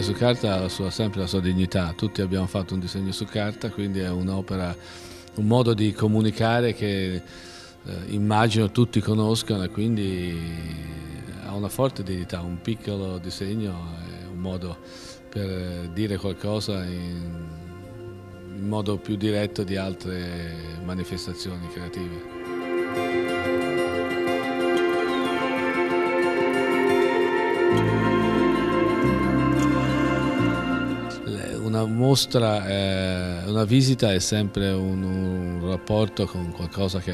Su carta ha sempre la sua dignità, tutti abbiamo fatto un disegno su carta, quindi è un'opera, un modo di comunicare che immagino tutti conoscano e quindi ha una forte dignità. Un piccolo disegno è un modo per dire qualcosa in modo più diretto di altre manifestazioni creative. Una mostra, una visita è sempre un rapporto con qualcosa che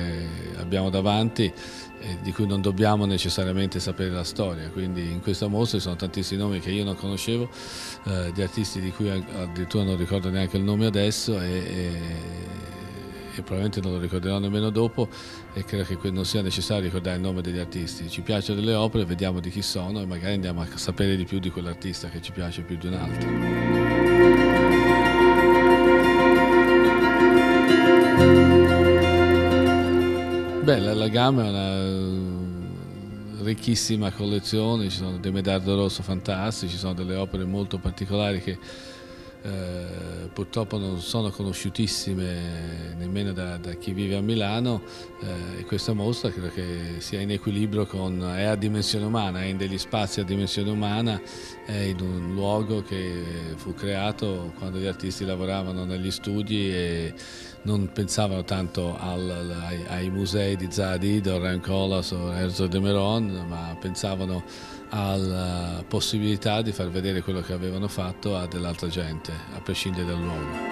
abbiamo davanti e di cui non dobbiamo necessariamente sapere la storia, quindi in questa mostra ci sono tantissimi nomi che io non conoscevo, di artisti di cui addirittura non ricordo neanche il nome adesso e probabilmente non lo ricorderò nemmeno dopo, e credo che non sia necessario ricordare il nome degli artisti. Ci piacciono delle opere, vediamo di chi sono e magari andiamo a sapere di più di quell'artista che ci piace più di un altro. Beh, la GAM è una ricchissima collezione, ci sono dei Medardo Rosso fantastici, ci sono delle opere molto particolari che purtroppo non sono conosciutissime nemmeno da chi vive a Milano, e questa mostra credo che sia in equilibrio con, è a dimensione umana, è in degli spazi a dimensione umana, è in un luogo che fu creato quando gli artisti lavoravano negli studi e non pensavano tanto ai musei di Zadig, Oran Colas o Erzo de Meron, ma pensavano alla possibilità di far vedere quello che avevano fatto a dell'altra gente, a prescindere dal luogo.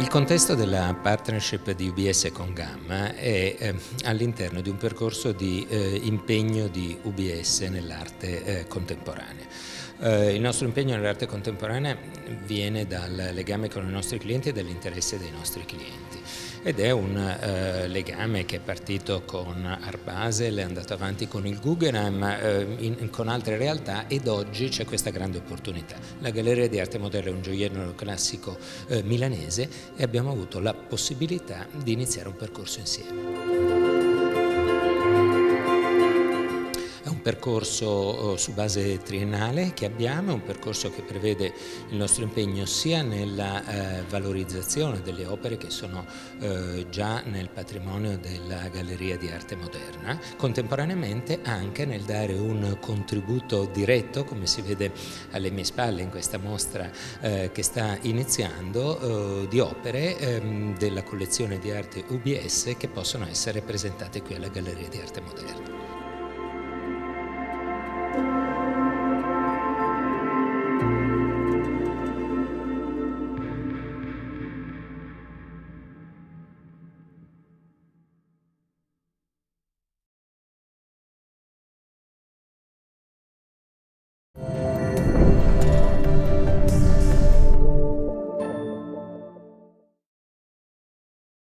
Il contesto della partnership di UBS con GAM è all'interno di un percorso di impegno di UBS nell'arte contemporanea. Il nostro impegno nell'arte contemporanea viene dal legame con i nostri clienti e dall'interesse dei nostri clienti, ed è un legame che è partito con Art Basel, è andato avanti con il Guggenheim, con altre realtà, ed oggi c'è questa grande opportunità. La Galleria di Arte Moderna è un gioiello classico milanese e abbiamo avuto la possibilità di iniziare un percorso insieme. Percorso su base triennale che abbiamo, è un percorso che prevede il nostro impegno sia nella valorizzazione delle opere che sono già nel patrimonio della Galleria di Arte Moderna, contemporaneamente anche nel dare un contributo diretto, come si vede alle mie spalle in questa mostra che sta iniziando, di opere della collezione di arte UBS che possono essere presentate qui alla Galleria di Arte Moderna.